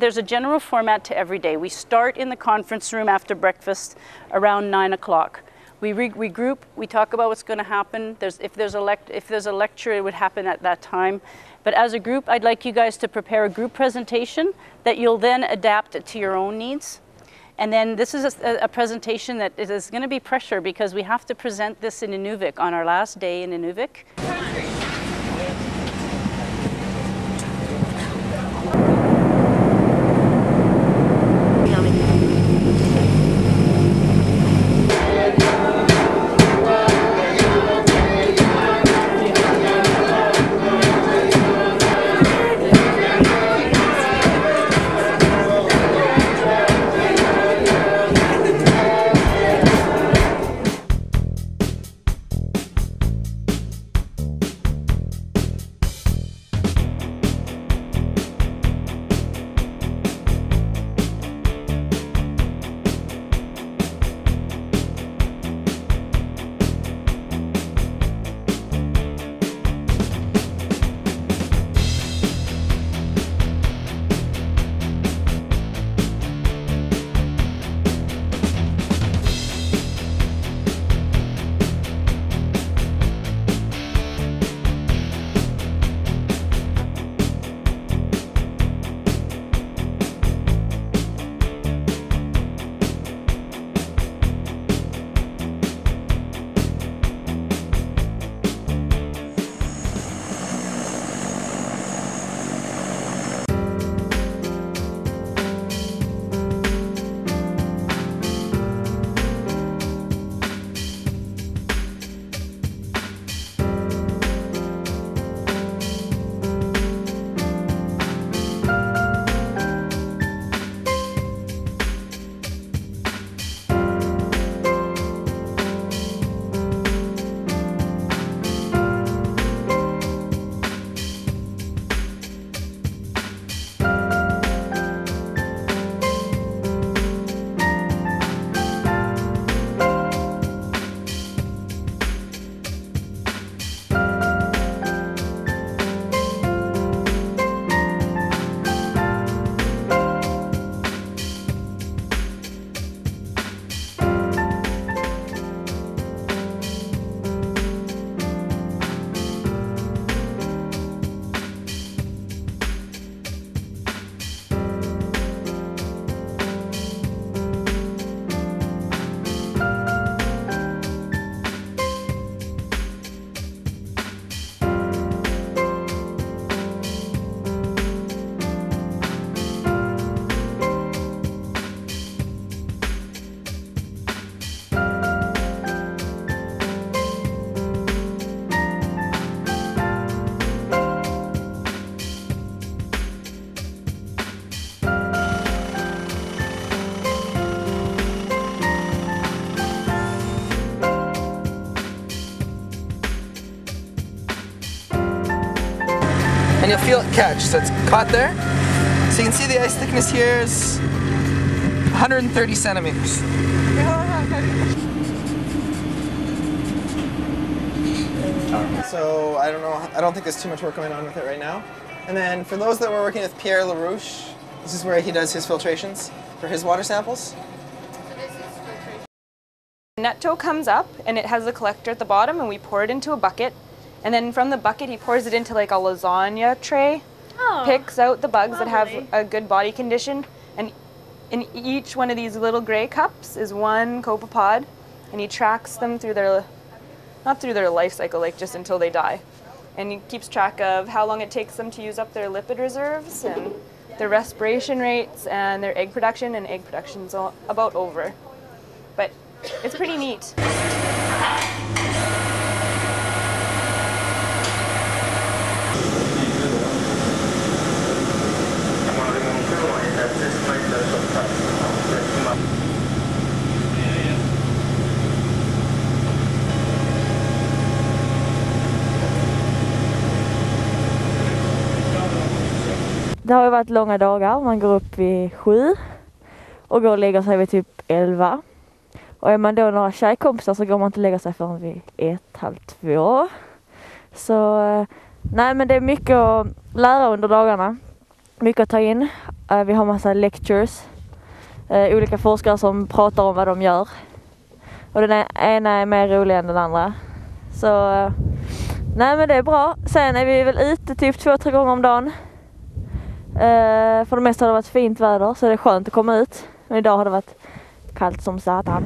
There's a general format to every day. We start in the conference room after breakfast around 9 o'clock. We regroup, we talk about what's going to happen. If there's a lecture, it would happen at that time. But as a group, I'd like you guys to prepare a group presentation that you'll then adapt to your own needs. And then this is a presentation that is going to be pressure because we have to present this in Inuvik on our last day in Inuvik. And you'll feel it catch, so it's caught there. So you can see the ice thickness here is 130 centimeters. So I don't know, I don't think there's too much work going on with it right now. And then for those that were working with Pierre LaRouche, this is where he does his filtrations for his water samples. Net tow comes up and it has a collector at the bottom and we pour it into a bucket. And then from the bucket, he pours it into like a lasagna tray, picks out the bugs that have a good body condition. And in each one of these little gray cups is one copepod, and he tracks them through their, not through their life cycle, like just until they die. And he keeps track of how long it takes them to use up their lipid reserves and their respiration rates and their egg production, and egg production's all about over. But it's pretty neat. Det har ju varit långa dagar. Man går upp vid 7 och går och lägger sig vid typ 11. Och är man då några tjejkompisar så går man inte lägga sig förrän vid 1, halv 2. Så nej, men det är mycket att lära under dagarna. mycket att ta in. Vi har massa lectures, olika forskare som pratar om vad de gör. Och den ena är mer rolig än den andra. Så nej, men det är bra. Sen är vi väl ute typ 2-3 gånger om dagen. För det mesta har det varit fint väder, så det är skönt att komma ut. Men idag har det varit kallt som satan.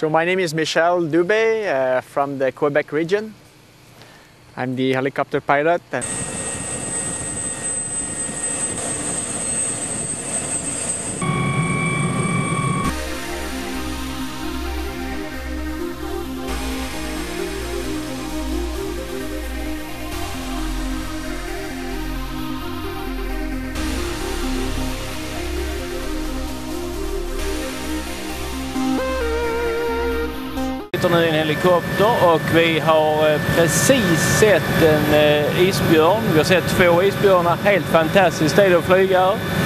So my name is Michel Dubé from the Quebec region. I'm the helicopter pilot. Nu i en helikopter och vi har precis sett en isbjörn. Vi har sett 2 isbjörnar, helt fantastiskt stil att flyga.